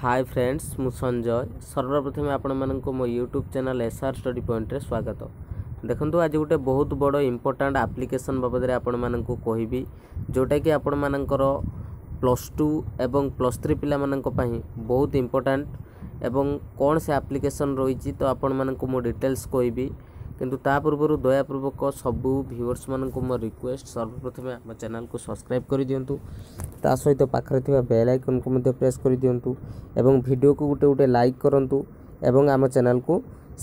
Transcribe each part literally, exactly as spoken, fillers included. Hi friends मु संजय सर्वप्रथमे आपण मानको मो YouTube channel SR study point रे स्वागत। देखंतु आज गोटे बहुत बड़ इंपोर्टेंट एप्लिकेशन बाबद रे आपण मानको कहिबी जोटा कि आपण मानकर प्लस टू एवं प्लस थ्री पिला मानको पई बहुत इंपोर्टेंट एवं कोन से एप्लिकेशन रहिची तो आपण मानको मो डिटेल्स कहिबी, किंतु ता पूर्व दयापूर्वक सबू व्यूअर्स मान को मो रिक्वेस्ट सर्वप्रथमे आम चैनल को सब्सक्राइब कर दिंतु, ता सहित पाखरे थिबा बेल आइकन को मध्य प्रेस कर दिंतु एवं वीडियो को गुटे गुटे लाइक करंतु एवं आम चैनल को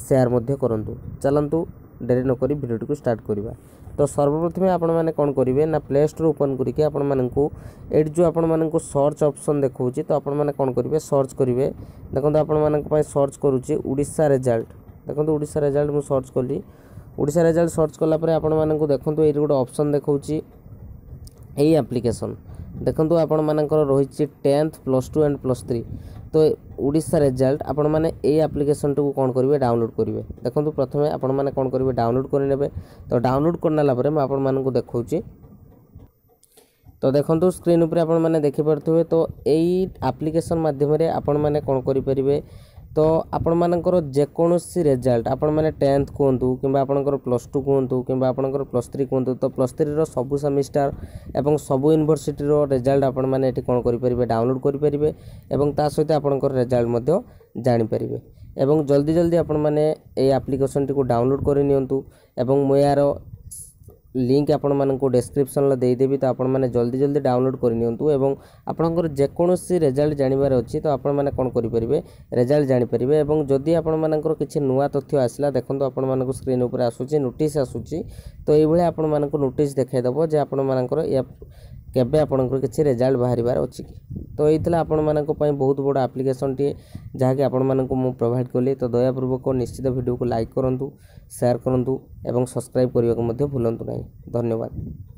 शेयर मध्य करंतु। चलंतु डेरी नकरी वीडियो को स्टार्ट करवा। तो सर्वप्रथमे आपण माने कोन करिवे ना प्ले स्टोर ओपन करके आपण मान को एड जो आपण मान को सर्च ऑप्शन देखौची तो आपण माने कोन करिवे सर्च करिवे। देखंतु आपण मान को पय सर्च करूची ओडिसा रिजल्ट। देखो ओडिसा रिजल्ट मु सर्च कली, ओडिसा रिजल्ट सर्च कला परे आपण माननकु देखंतु एई गोटे ऑप्शन देखौची एई एप्लिकेशन। देखंतु आपण माननकर रहिछि tenth plus two and plus three. तो ओडिसा रिजल्ट आपण माने एई एप्लिकेशन टू कोन करबे डाउनलोड करबे। देखंतु प्रथमे आपण माने कोन करबे डाउनलोड कर नेबे। तो डाउनलोड करनाला परे म आपण माननकु देखौची। तो देखंतु स्क्रीन ऊपर आपण माने देखि परथुवे। तो एई एप्लिकेशन माध्यम रे आपण माने कोन करि परिबे। तो आपण मानकर जेकोसी रिजल्ट आपण माने टेन्थ कहतु किंबा आपणकर प्लस टू कहतु किंबा आपणकर प्लस थ्री कहतु, तो प्लस थ्री रो सबु सेमिस्टर एवं सबु यूनिवर्सिटी रो रिजल्ट आपण माने एठी कोन करि परिबे डाउनलोड करि परिबे एवं ता सहित आपणकर रिजल्ट मध्य जानि परिबे। एवं जल्दी जल्दी आपण माने ए एप्लिकेशन टिकु डाउनलोड करि नियंतु एवं मो यार लिंक आपण माननकु डिस्क्रिप्शन ल देई देबी। तो आपण माने जल्दी जल्दी डाउनलोड करि नियंतु एवं आपणकर जेकोसी रिजल्ट जानिबार अछि तो आपण माने कोन करि परिबे रिजल्ट जानि परिबे। एवं जदि आपण माननकर किछि नुवा तथ्य आसला देखंतु आपण माननकु स्क्रीन ऊपर आसुछि नोटिस आसुछि, तो एई भले आपण माननकु नोटिस देखाइ दबो जे आपण माननकर केबे आपणकर किछि रिजल्ट बाहरिबार अछि। तो एइतला आपण माननकु पय बहुत बड एप्लिकेशन टी जाके आपण माननकु मु प्रोवाइड करली। तो दयापूर्वक निश्चित वीडियो को लाइक करंतु, शेयर करंतु एवं सब्सक्राइब करबाक मध्य भूलंतु नहीं। धन्यवाद।